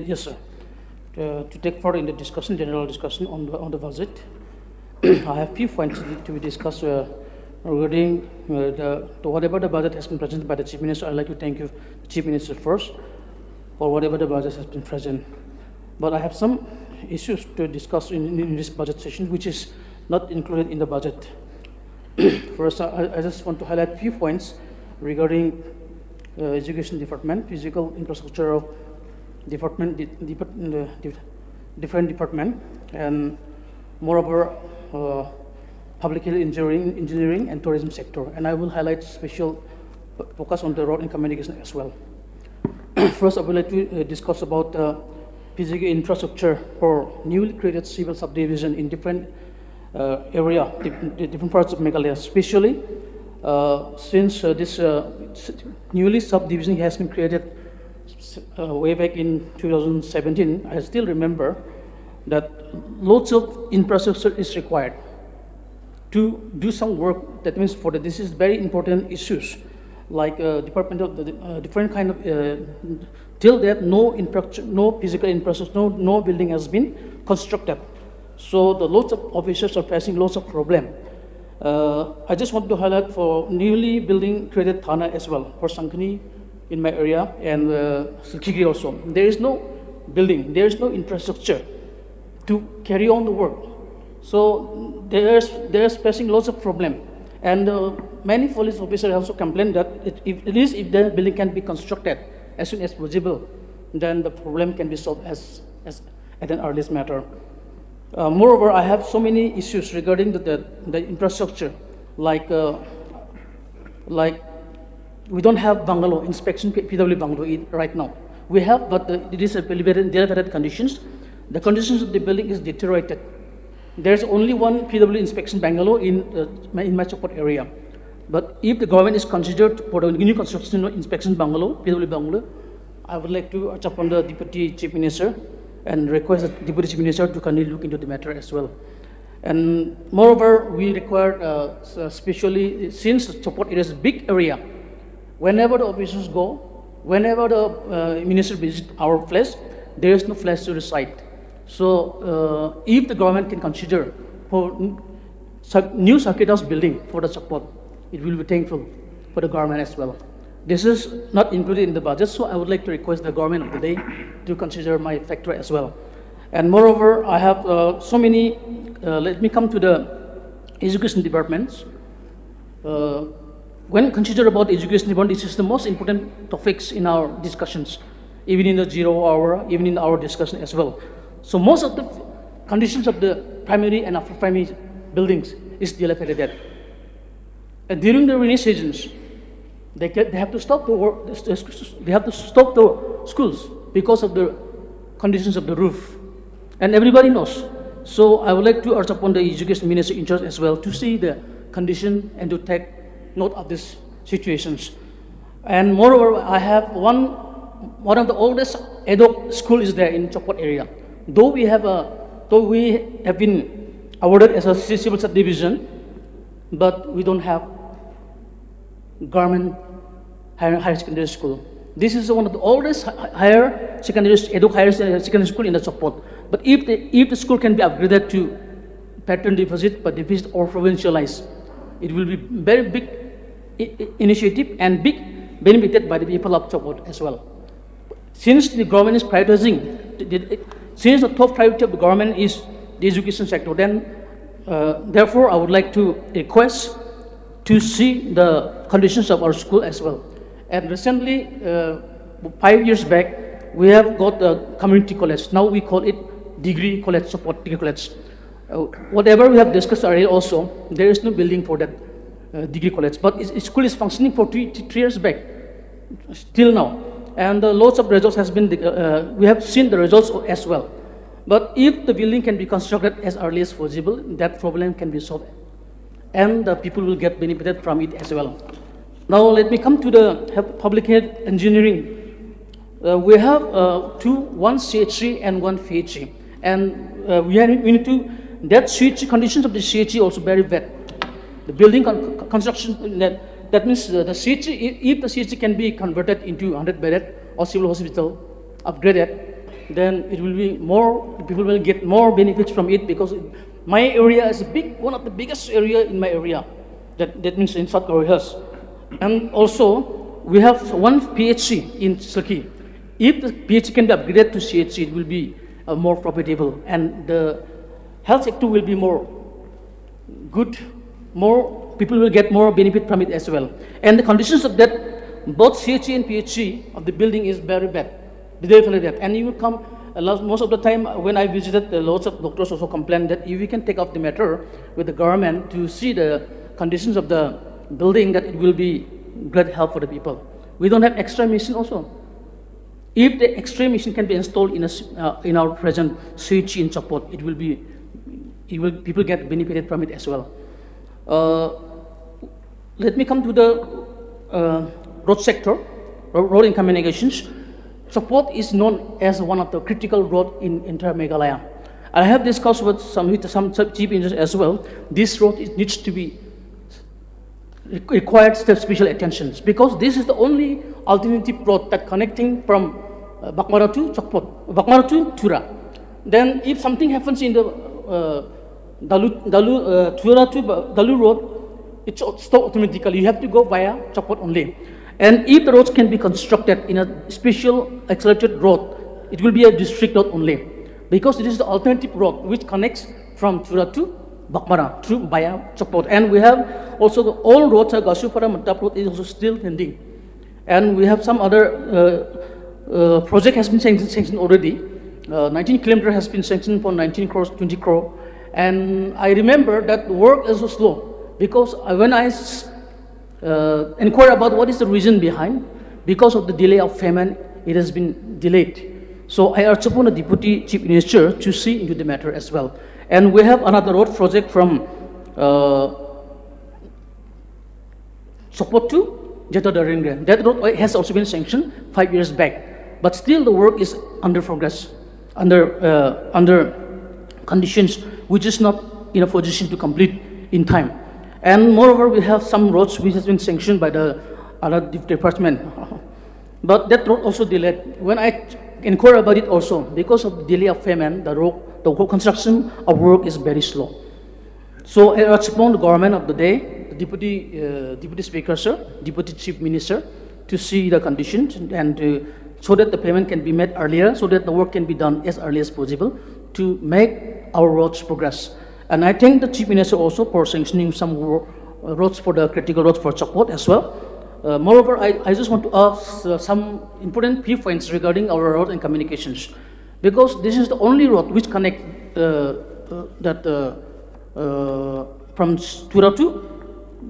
Yes, sir. To take part in the discussion, general discussion on the budget, I have few points to be discussed regarding whatever the budget has been presented by the Chief Minister. I'd like to thank you, the Chief Minister, first for whatever the budget has been present. But I have some issues to discuss in this budget session, which is not included in the budget. First, I just want to highlight few points regarding education department, physical infrastructure of department, different department, and moreover public health engineering and tourism sector. And I will highlight special focus on the road and communication as well. First, I would like to discuss about physical infrastructure for newly created civil subdivision in different area, different parts of Meghalaya, especially since this newly subdivision has been created way back in 2017, I still remember that lots of infrastructure is required to do some work. That means for the, this is very important issues, like department of the different kind of till that no physical infrastructure, no building has been constructed. So the lots of officers are facing lots of problem. I just want to highlight for newly building created Thana as well, for Sankini in my area, and Silkigiri also. There is no building, there is no infrastructure to carry on the work. So there's facing lots of problem. And many police officers also complain that at least if the building can be constructed as soon as possible, then the problem can be solved as at an earliest matter. Moreover, I have so many issues regarding the infrastructure, like we don't have bungalow inspection PW bungalow right now. We have, but it is elevated conditions. The conditions of the building is deteriorated. There's only one PW inspection bungalow in my Chokpot area. But if the government is considered for the new construction inspection bungalow, PW bungalow, I would like to touch upon the Deputy Chief Minister and request the Deputy Chief Minister to kindly look into the matter as well. And moreover, we require, especially since Chokpot area is a big area, whenever the officers go, whenever the minister visits our place, there is no flash to the site. So if the government can consider for new circuit house building for the Chokpot, it will be thankful for the government as well. This is not included in the budget, so I would like to request the government of the day to consider my factor as well. And moreover, I have so many, let me come to the education departments. When considered about education department, this is the most important topics in our discussions, even in the 0 hour, even in our discussion as well. So most of the conditions of the primary and upper primary buildings is dilapidated. And during the rainy seasons, they have to stop the work. They have to stop the schools because of the conditions of the roof, and everybody knows. So I would like to urge upon the Education Minister in charge as well to see the condition and to take note of these situations. And moreover, I have one of the oldest adult school is there in Chokpot area. Though we have been awarded as a civil subdivision, but we don't have government higher secondary school. This is one of the oldest higher secondary school in the Chokpot. But if the school can be upgraded to pattern deficit or provincialized, it will be very big initiative and big benefited by the people of Chokpot as well. Since the government is prioritizing, since the top priority of the government is the education sector, then therefore I would like to request to see the conditions of our school as well. And recently, 5 years back, we have got a community college. Now we call it degree college, support degree college. Whatever we have discussed already also, there is no building for that degree college. But its school is functioning for three years back, still now. And lots of results has been, we have seen the results as well. But if the building can be constructed as early as possible, that problem can be solved, and the people will get benefited from it as well. Now let me come to the public health engineering. We have one CHC and one PHC, and we need to, that CHC, conditions of the CHC also very bad. The building construction, that means the CHC, if the CHC can be converted into 100-bedded or civil hospital, upgraded, then it will be more, people will get more benefits from it, because my area is one of the biggest area in my area. That means in South Korea. And also, we have one PHC in Silky. If the PHC can be upgraded to CHC, it will be more profitable, and the health sector will be more good, more people will get more benefit from it as well. And the conditions of that, both CHC and PHC of the building is very bad. And you will come, most of the time when I visited, lots of doctors also complained that if we can take up the matter with the government to see the conditions of the building, that it will be great help for the people. We don't have extra machine also. If the extra machine can be installed in our present switch in Chokpot, people get benefited from it as well. Let me come to the road sector, road and communications. Chokpot is known as one of the critical roads in entire Meghalaya. I have discussed with some chief engineers as well. This road needs to be required special attention, because this is the only alternative road that connecting from Baghmara to Chokpot, Baghmara to Tura. Then if something happens in the Tura to Dalu road, it's stopped automatically. You have to go via Chokpot only. And if the roads can be constructed in a special accelerated road, it will be a district road only, because it is the alternative road which connects from Tura to Baghmara through via Chokpot. And we have also the old roads, Gasupara, Matap road is also still pending. And we have some other project has been sanctioned already. 19 kilometers has been sanctioned for 19 crores, 20 crore. And I remember that work is so slow, because when I inquire about what is the reason behind, because of the delay of famine, it has been delayed. So I urge upon the Deputy Chief Minister to see into the matter as well. And we have another road project from Chokpot to Jetoda Ringra. That road has also been sanctioned 5 years back, but still the work is under progress, under conditions which is not in a position to complete in time. And moreover, we have some roads which has been sanctioned by the other department, but that road also delayed. When I inquire about it also, because of the delay of famine, the construction of work is very slow. So I urge upon the government of the day, the Deputy Speaker, sir, Deputy Chief Minister, to see the conditions and so that the payment can be made earlier, so that the work can be done as early as possible to make our roads progress. And I thank the Chief Minister also for sanctioning some roads for the critical roads for Chokpot as well. Moreover, I just want to ask some important key points regarding our road and communications, because this is the only road which connects from Tura to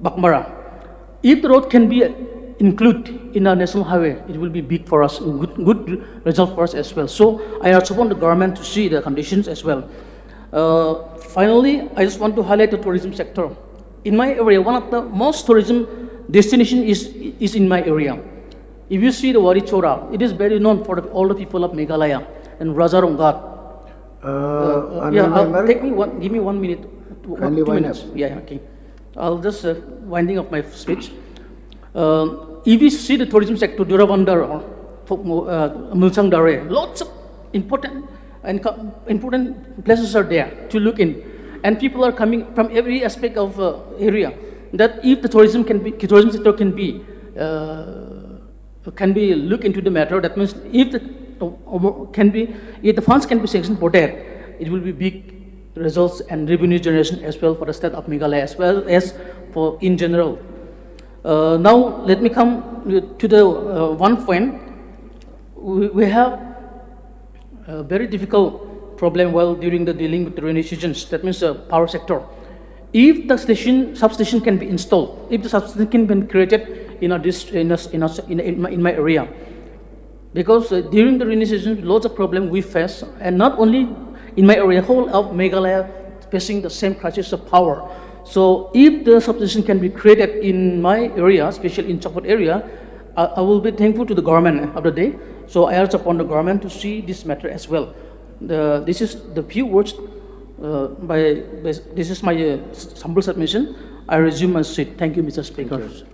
Baghmara. If the road can be included in our national highway, it will be big for us, good result for us as well. So I urge upon the government to see the conditions as well. Finally, I just want to highlight the tourism sector. In my area, one of the most tourism destination is in my area. If you see the Warichora, it is very known for all the people of Meghalaya and Rajarongar. Give me 1 minute. Only 2 minutes. Yeah, okay. I'll just winding up my speech. If you see the tourism sector, Tura, Mulsang, Dare, lots of important places are there to look in, and people are coming from every aspect of area. That if the tourism sector can be looked into the matter, that means if the funds can be sanctioned for that, it will be big results and revenue generation as well for the state of Meghalaya as well as for in general. Now let me come to the one point. We have a very difficult problem while during the dealing with the rainy seasons, that means the power sector. If the substation can be installed, if the substation can be created in my area, because during the rainy season, lots of problems we face, and not only in my area, whole of Meghalaya facing the same crisis of power. So if the substation can be created in my area, especially in Chokpot area, I will be thankful to the government of the day. So I urge upon the government to see this matter as well. This is the few words. This is my humble submission. I resume my seat. Thank you, Mr. Speaker.